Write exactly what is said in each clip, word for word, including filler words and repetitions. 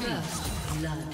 First blood.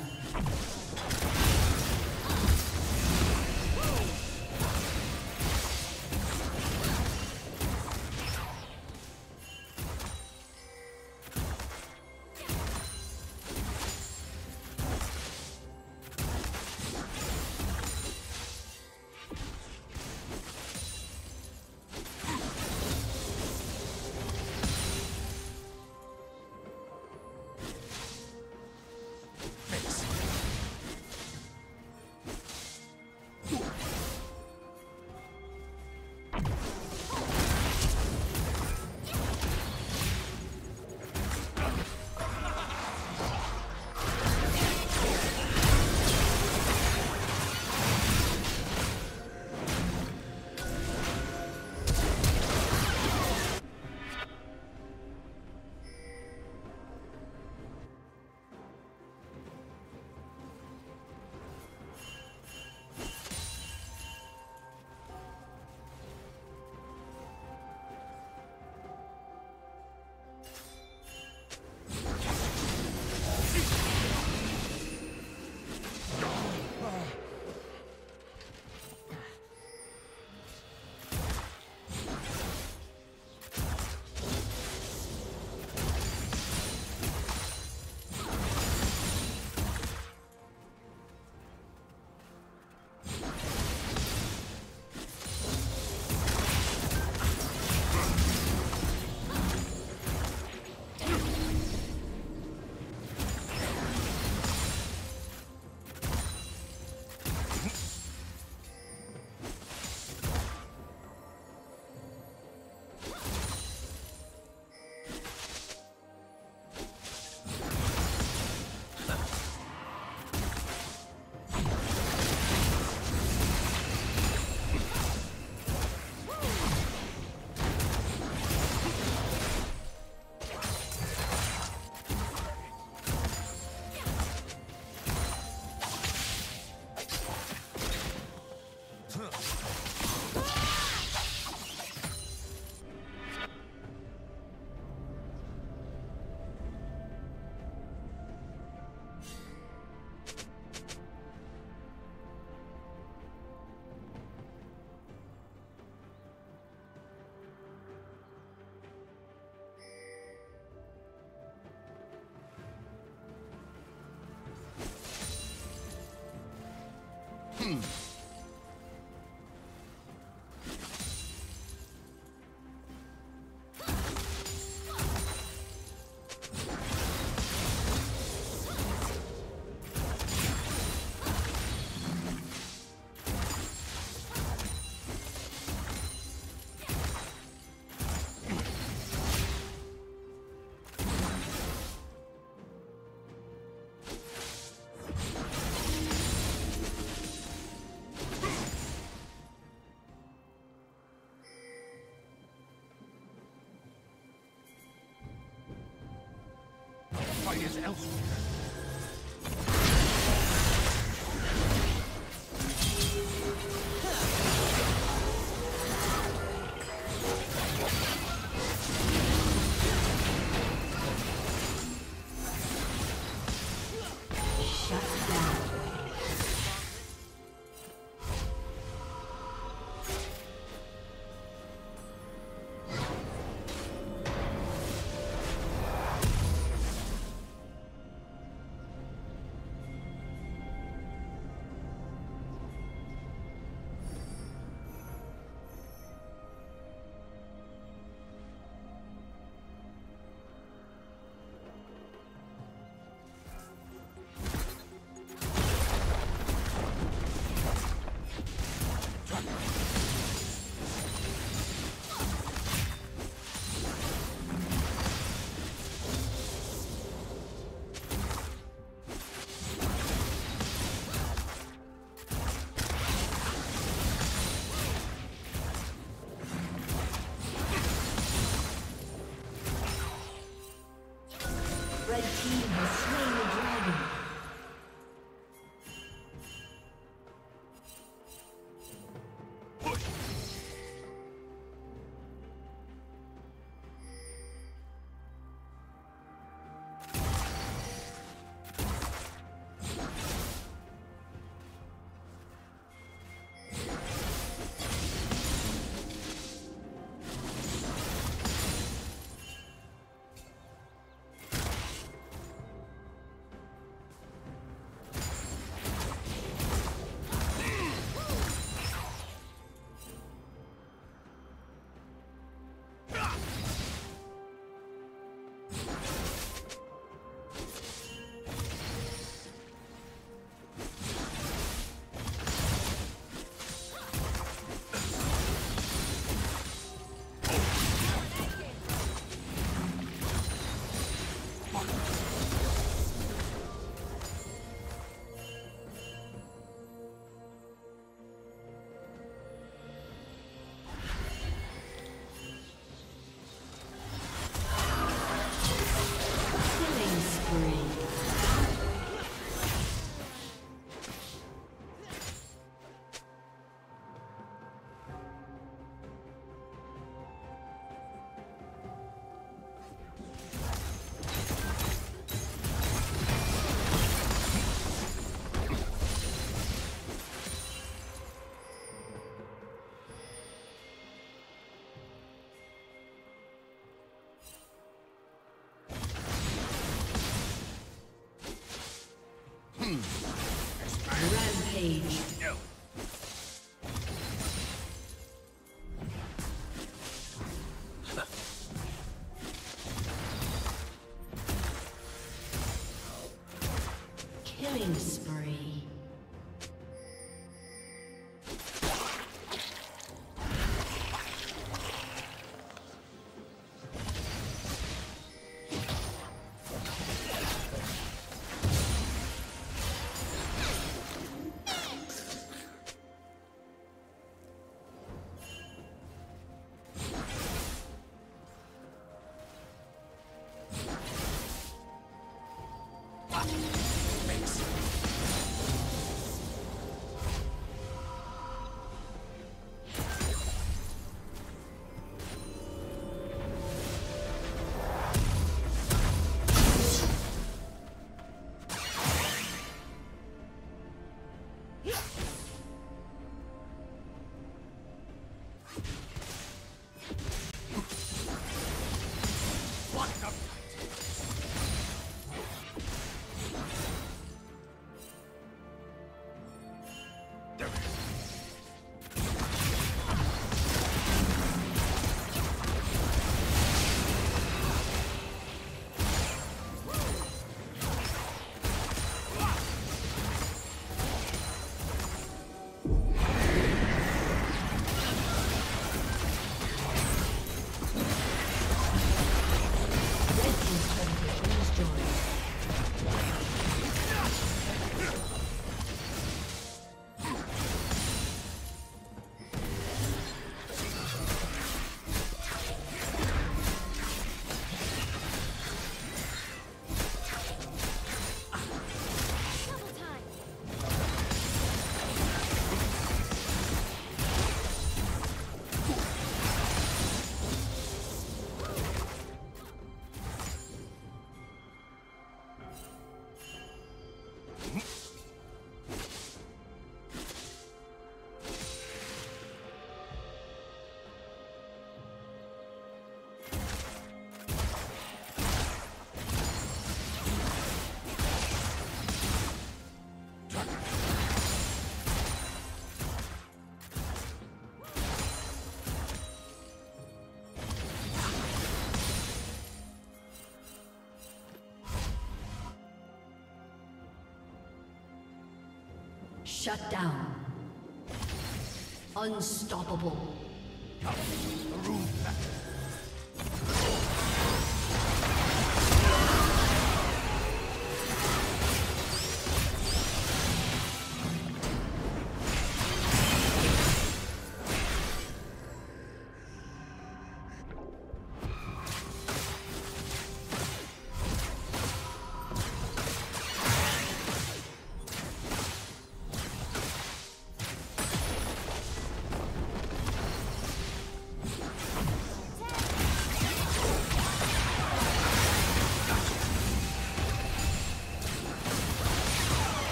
Hmm. Is elsewhere. Rampage. No. Killing spree. Shut down. Unstoppable.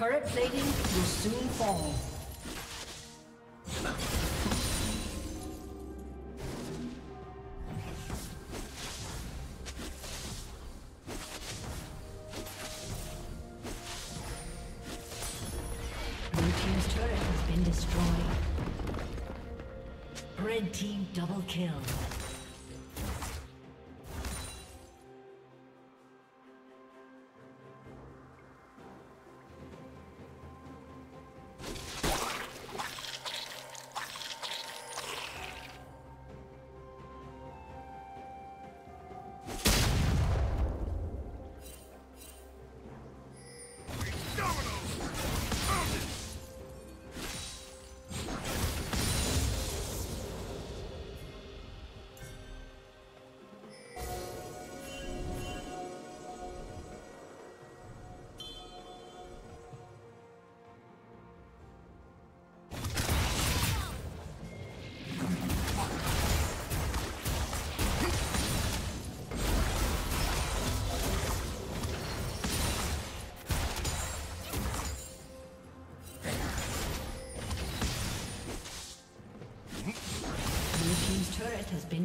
Turret plating will soon fall. team's turret has been destroyed. Red team double kill. Has been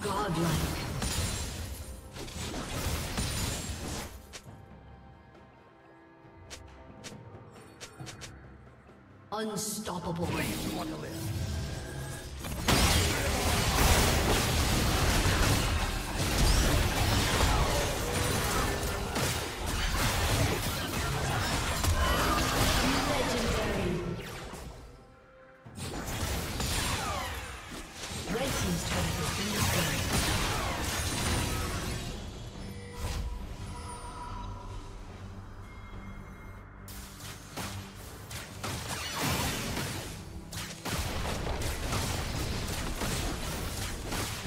Godlike. Unstoppable. Please, you want to live.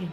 dragon.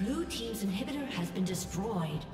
Blue team's inhibitor has been destroyed.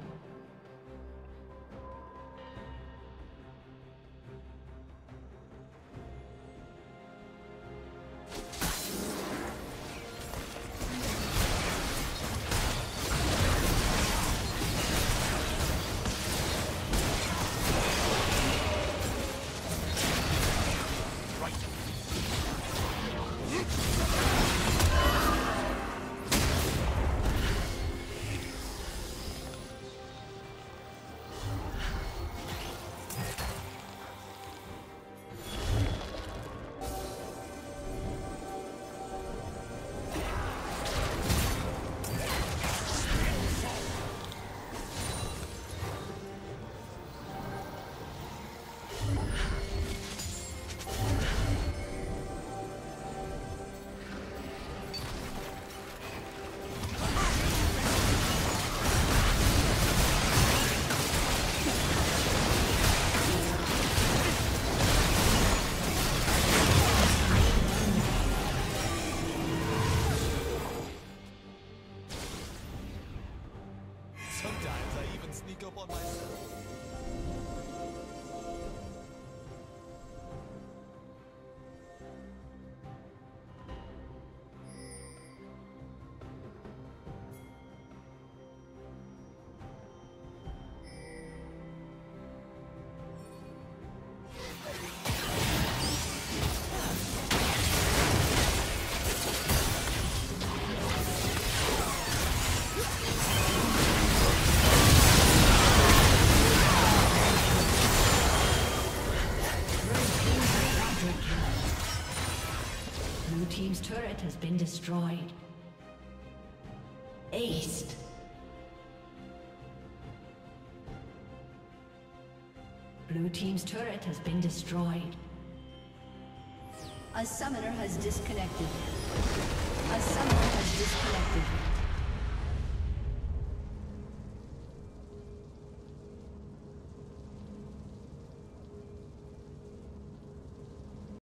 has been destroyed. Aced. Blue team's turret has been destroyed. A summoner has disconnected. A summoner has disconnected.